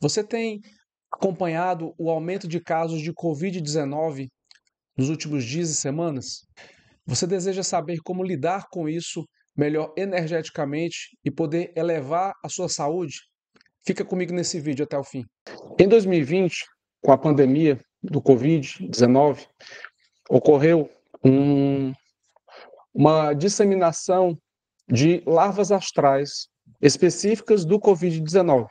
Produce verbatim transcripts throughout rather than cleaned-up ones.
Você tem acompanhado o aumento de casos de covid dezenove nos últimos dias e semanas? Você deseja saber como lidar com isso melhor energeticamente e poder elevar a sua saúde? Fica comigo nesse vídeo até o fim. Em dois mil e vinte, com a pandemia do covid dezenove, ocorreu um, uma disseminação de larvas astrais específicas do covid dezenove.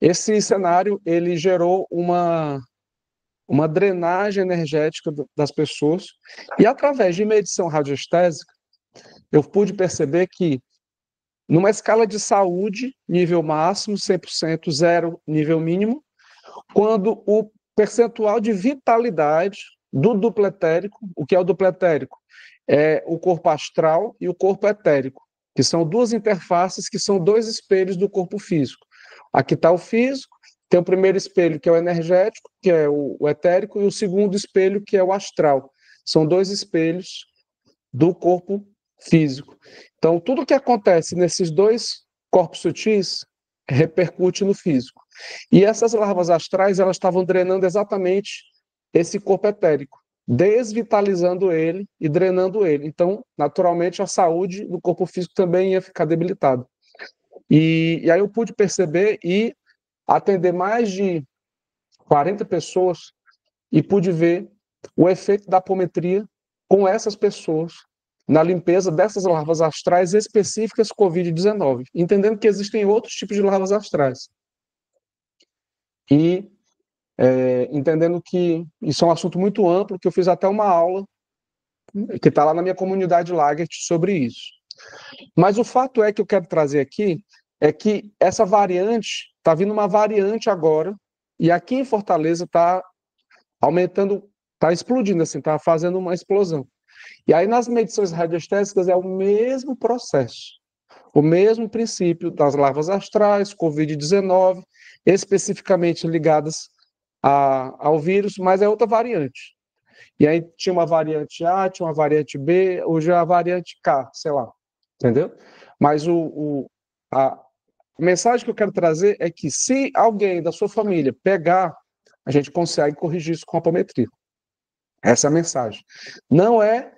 Esse cenário ele gerou uma, uma drenagem energética das pessoas e, através de medição radioestésica, eu pude perceber que, numa escala de saúde, nível máximo, cem por cento, zero, nível mínimo, quando o percentual de vitalidade do duplo etérico, o que é o duplo etérico? É o corpo astral e o corpo etérico, que são duas interfaces que são dois espelhos do corpo físico. Aqui está o físico, tem o primeiro espelho que é o energético, que é o, o etérico, e o segundo espelho que é o astral. São dois espelhos do corpo físico. Então, tudo que acontece nesses dois corpos sutis repercute no físico. E essas larvas astrais, elas estavam drenando exatamente esse corpo etérico, desvitalizando ele e drenando ele. Então, naturalmente, a saúde do corpo físico também ia ficar debilitada. E, e aí eu pude perceber e atender mais de quarenta pessoas e pude ver o efeito da apometria com essas pessoas na limpeza dessas larvas astrais específicas covid dezenove, entendendo que existem outros tipos de larvas astrais. E é, entendendo que isso é um assunto muito amplo, que eu fiz até uma aula que está lá na minha comunidade Lagerty sobre isso. Mas o fato é que eu quero trazer aqui é que essa variante, está vindo uma variante agora, e aqui em Fortaleza está aumentando, está explodindo, assim, está fazendo uma explosão. E aí nas medições radiestésicas é o mesmo processo, o mesmo princípio das larvas astrais, covid dezenove, especificamente ligadas a, ao vírus, mas é outra variante. E aí tinha uma variante A, tinha uma variante B, hoje é a variante K, sei lá. Entendeu? Mas o, o, a mensagem que eu quero trazer é que, se alguém da sua família pegar, a gente consegue corrigir isso com a apometria. Essa é a mensagem. Não é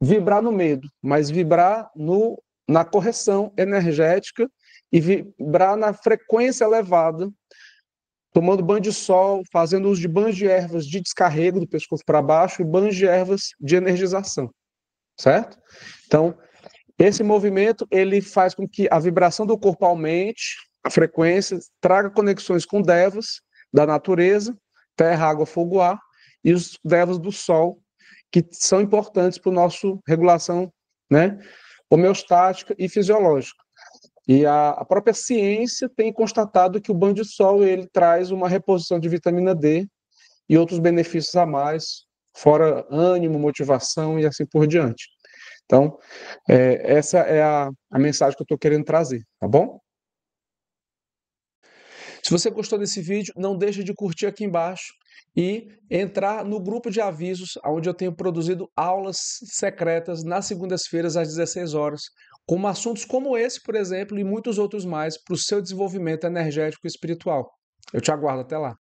vibrar no medo, mas vibrar no, na correção energética e vibrar na frequência elevada, tomando banho de sol, fazendo uso de banhos de ervas de descarrego do pescoço para baixo e banhos de ervas de energização. Certo? Então, esse movimento, ele faz com que a vibração do corpo aumente, a frequência, traga conexões com devas da natureza, terra, água, fogo, ar, e os devas do sol, que são importantes para a nossa regulação, né, homeostática e fisiológica. E a, a própria ciência tem constatado que o banho de sol, ele traz uma reposição de vitamina D e outros benefícios a mais, fora ânimo, motivação e assim por diante. Então, é, essa é a, a mensagem que eu estou querendo trazer, tá bom? Se você gostou desse vídeo, não deixe de curtir aqui embaixo e entrar no grupo de avisos, onde eu tenho produzido aulas secretas nas segundas-feiras às dezesseis horas, com assuntos como esse, por exemplo, e muitos outros mais, para o seu desenvolvimento energético e espiritual. Eu te aguardo até lá.